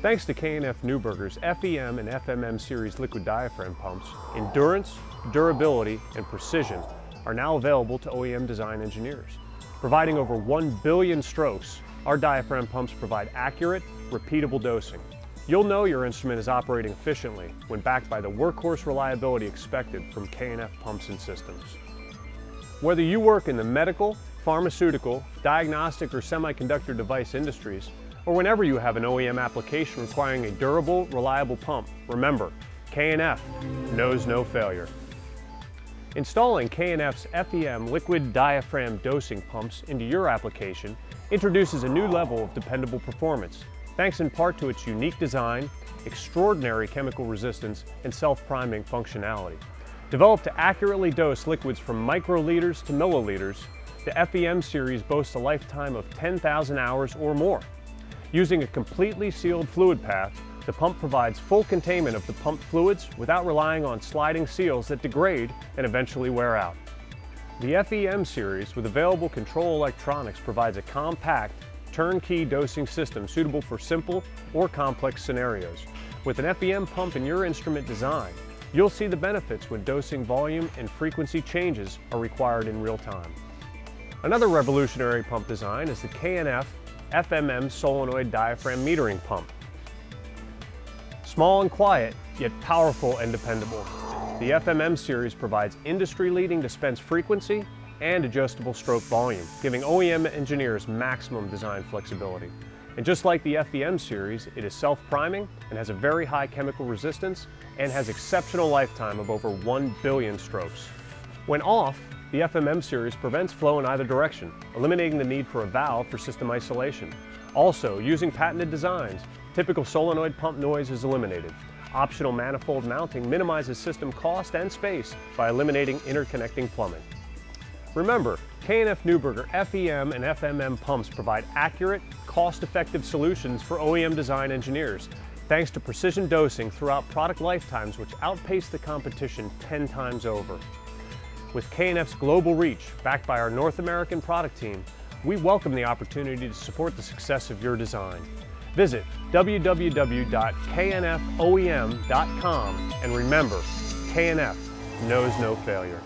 Thanks to KNF Neuberger's FEM and FMM series liquid diaphragm pumps, endurance, durability, and precision are now available to OEM design engineers. Providing over 1 billion strokes, our diaphragm pumps provide accurate, repeatable dosing. You'll know your instrument is operating efficiently when backed by the workhorse reliability expected from KNF pumps and systems. Whether you work in the medical, pharmaceutical, diagnostic, or semiconductor device industries, or whenever you have an OEM application requiring a durable, reliable pump, remember, KNF knows no failure. Installing KNF's FEM liquid diaphragm dosing pumps into your application introduces a new level of dependable performance, thanks in part to its unique design, extraordinary chemical resistance, and self-priming functionality. Developed to accurately dose liquids from microliters to milliliters, the FEM series boasts a lifetime of 10,000 hours or more. Using a completely sealed fluid path, the pump provides full containment of the pumped fluids without relying on sliding seals that degrade and eventually wear out. The FEM series with available control electronics provides a compact, turnkey dosing system suitable for simple or complex scenarios. With an FEM pump in your instrument design, you'll see the benefits when dosing volume and frequency changes are required in real time. Another revolutionary pump design is the KNF FMM solenoid diaphragm metering pump. Small and quiet, yet powerful and dependable, the FMM series provides industry-leading dispense frequency and adjustable stroke volume, giving OEM engineers maximum design flexibility. And just like the FEM series, it is self-priming and has a very high chemical resistance and has exceptional lifetime of over 1 billion strokes. When off, the FMM series prevents flow in either direction, eliminating the need for a valve for system isolation. Also, using patented designs, typical solenoid pump noise is eliminated. Optional manifold mounting minimizes system cost and space by eliminating interconnecting plumbing. Remember, KNF Neuberger FEM and FMM pumps provide accurate, cost-effective solutions for OEM design engineers, thanks to precision dosing throughout product lifetimes which outpace the competition 10 times over. With KNF's global reach, backed by our North American product team, we welcome the opportunity to support the success of your design. Visit www.knfoem.com and remember, KNF knows no failure.